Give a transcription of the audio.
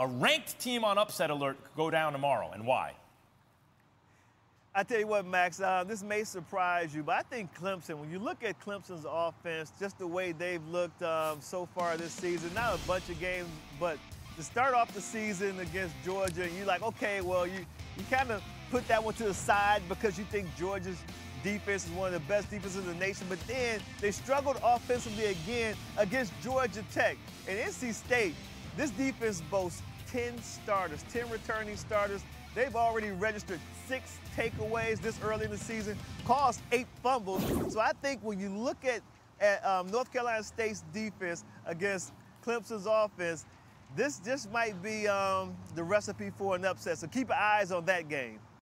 a ranked team on upset alert go down tomorrow, and why? I tell you what, Max, this may surprise you, but I think Clemson, when you look at Clemson's offense, just the way they've looked so far this season, not a bunch of games, but to start off the season against Georgia, you're like, okay, well, you kind of put that one to the side because you think Georgia's defense is one of the best defenses in the nation, but then they struggled offensively again against Georgia Tech. And NC State, this defense boasts 10 starters, 10 returning starters. They've already registered 6 takeaways this early in the season, caused 8 fumbles. So I think when you look at North Carolina State's defense against Clemson's offense, this might be the recipe for an upset. So keep your eyes on that game.